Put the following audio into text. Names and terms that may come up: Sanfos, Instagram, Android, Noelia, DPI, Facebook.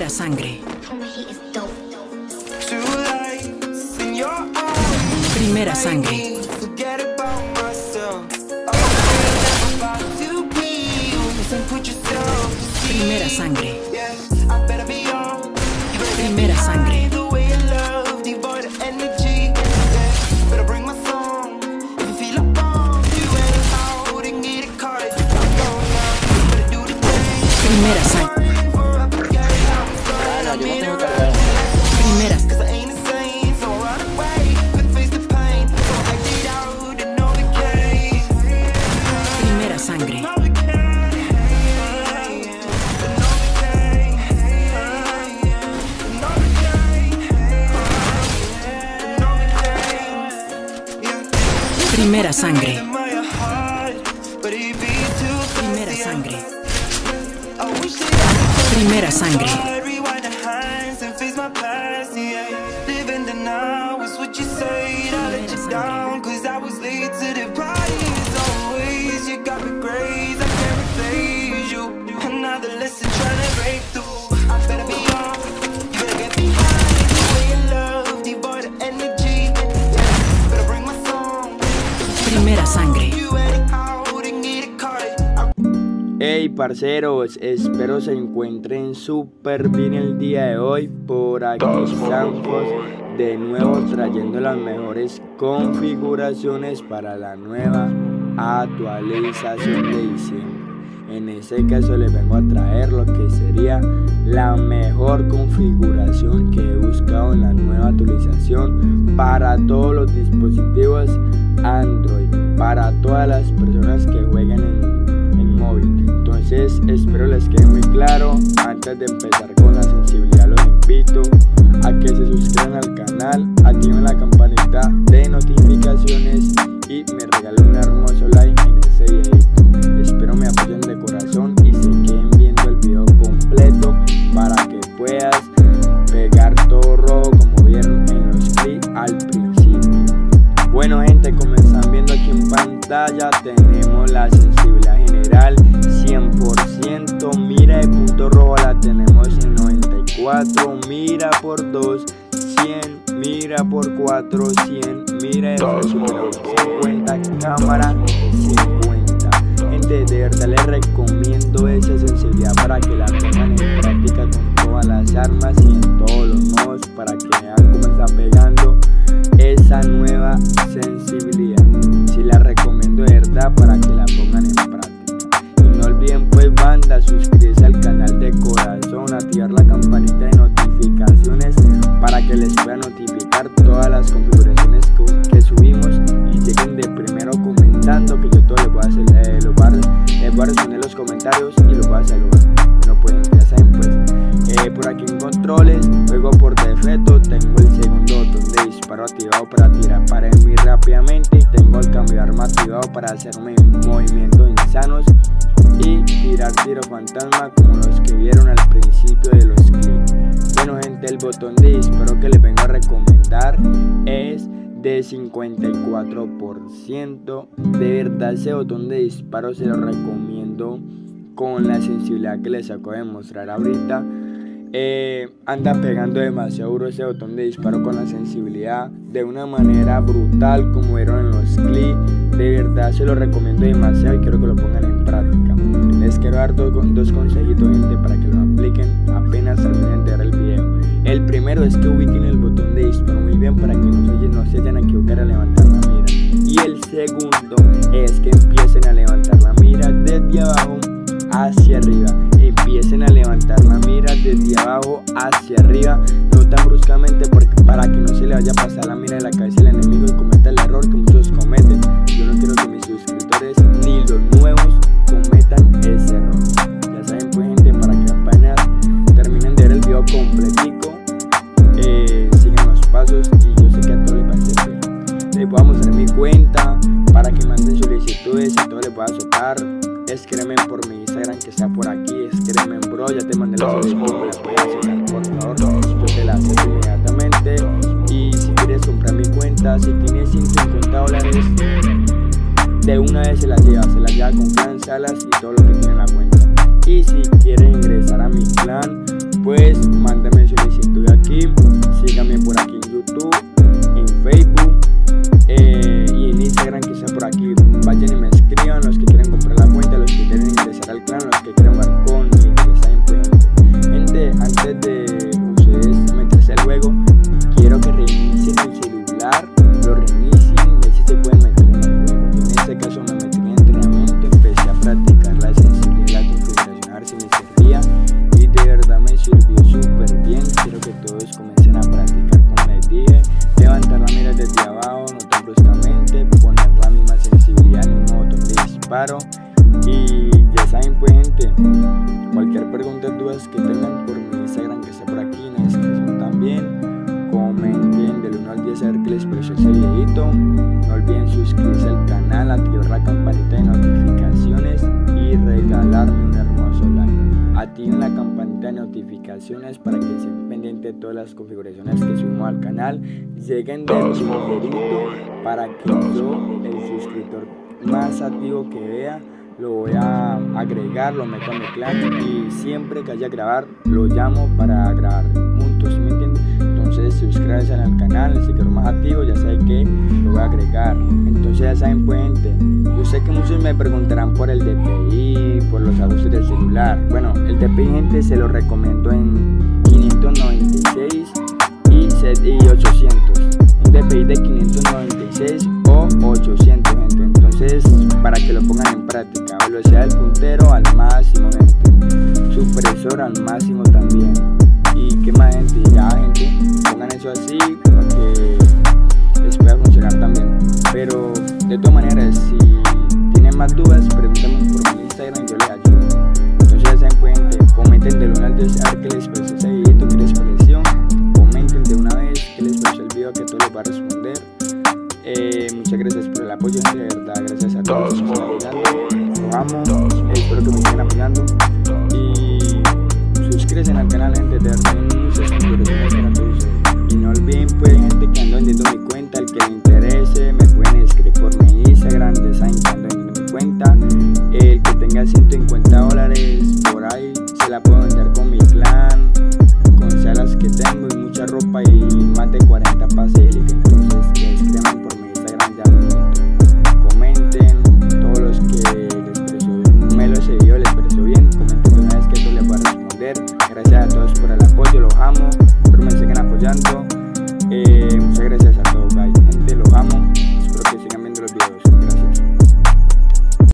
primera sangre. Primera sangre. Primera sangre. Primera sangre. Primera sangre. Primera sangre. Primera sangre. Primera sangre. Primera sangre. Primera sangre. Hey parceros, espero se encuentren súper bien el día de hoy. Por aquí Sanfos de nuevo trayendo las mejores configuraciones para la nueva actualización de diciembre. En este caso les vengo a traer lo que sería la mejor configuración que he buscado en la nueva actualización para todos los dispositivos Android, para todas las personas que juegan en móvil. Entonces espero les quede muy claro. Antes de empezar con la sensibilidad, los invito a que se suscriban al canal, activen la campanita de notificaciones y me regalen un hermoso like en este videito. Espero me apoyen de corazón y se queden viendo el video completo para que puedas pegar todo rojo como vieron en los clips al principio. Bueno gente, como están viendo aquí en pantalla, tenemos la sensibilidad general 100%, mira de punto rojo la tenemos en 94, mira por 2, 100, mira por 4, 100, mira de 50, cámara 50. Gente, de verdad les recomiendo esa sensibilidad para que la pongan en práctica con todas las armas y en todos los modos, para que vean cómo está pegando esa nueva sensibilidad. Si la recomiendo de verdad para que la pongan en práctica. No olviden pues banda, suscribirse al canal de corazón, activar la campanita de notificaciones para que les pueda notificar todas las configuraciones que subimos y lleguen de primero comentando, que yo todo les voy a responder los comentarios y los voy a saludar. Bueno pues ya saben pues, por aquí en controles, luego por defecto tengo el segundo botón de disparo activado para tirar paredes muy rápidamente, y tengo el cambio de arma activado para hacerme movimientos insanos y tirar tiro fantasma como los que vieron al principio de los clips. Bueno gente, el botón de disparo que les vengo a recomendar es de 54%. De verdad ese botón de disparo se lo recomiendo con la sensibilidad que les acabo de mostrar ahorita. Anda pegando demasiado duro ese botón de disparo con la sensibilidad de una manera brutal como vieron en los clips. De verdad se lo recomiendo demasiado y quiero que lo pongan en práctica. Les quiero dar dos consejitos gente para que lo apliquen apenas terminen de ver el video. El primero es que ubiquen el botón de disparo muy bien para que no se vayan a equivocar a levantar la mira. Y el segundo es que empiecen a levantar la mira desde abajo hacia arriba. Empiecen a levantar la mira desde abajo hacia arriba, no tan bruscamente, porque para que no se le vaya a pasar la mira de la cabeza al enemigo y cometa el error que muchos cometen. Yo no quiero que mis suscriptores ni los nuevos cometan ese error. Ya saben pues gente, para que apenas terminen de ver el video completico, sigan los pasos y yo sé que a todos les va a servir. Les voy a mostrar mi cuenta para que manden solicitudes y todo les voy a soltar. Escríbeme por mi Instagram que está por aquí, escríbeme bro, ya te mandé la solicitud, me la puedes hacer por favor, yo te la hago inmediatamente. Y si quieres comprar mi cuenta, si tienes $150 de una vez se la lleva con plan, salas y todo lo que tiene en la cuenta. Y si quieres ingresar a mi clan, Pues mándame solicitud aquí, síganme por aquí en YouTube, en Facebook y en Instagram, que sea por aquí. Vayan y me escriban los que quieren comprar la cuenta, los que quieren ingresar al clan, los que quieren jugar con y que saben pues. Gente, antes de ustedes meterse al juego, quiero que reinicien el celular, lo reinicien y así se pueden meter en el juego. Yo en este caso me metí en entrenamiento, empecé a practicar la sensibilidad configuracional sin necesidad y de verdad me sirvió súper bien. Quiero que todos comiencen a practicar, como les dije, levantar la mira desde abajo, no tan bruscamente, poner la misma sensibilidad, el mismo botón de disparo. Y ya saben pues gente, cualquier pregunta o dudas que tengan por mi Instagram, que está por aquí en la descripción también. Comenten del 1 al 10 a ver qué les pareció este videito. No olviden suscribirse al canal, activar la campanita de notificaciones y regalarme un hermoso like. Activen la campanita de notificaciones para que estén pendientes de todas las configuraciones que subo al canal. Lleguen del primerito para que yo, el suscriptor más activo que vea, lo voy a agregar, lo meto a mi clan y siempre que haya grabar lo llamo para grabar juntos, ¿sí me entiendes? Entonces suscríbanse al canal, el sector más activo, ya saben que lo voy a agregar. Entonces ya saben pues gente, yo sé que muchos me preguntarán por el DPI, por los ajustes del celular. Bueno, el DPI gente se lo recomiendo en 596 y 800, un DPI de 596 o 800 gente, entonces para que lo pongan en práctica. Velocidad del puntero al máximo gente, supresor al máximo también, y que más gente, ya gente, pongan eso así para que les pueda funcionar también. Pero de todas maneras, si tienen más dudas, pregúntenme por mi Instagram y yo les ayudo. Entonces ya saben pues gente, comenten de una vez a ver qué les pareció ese videito, que les pareció, comenten de una vez que les pareció el video, que todo les va a responder. Muchas gracias por el apoyo, de verdad, gracias a todos. Los amo, espero que me estén apoyando y suscríbanse al canal gente, de verdad, muchas gracias a todos. Y no olviden pues gente que ando vendiendo mi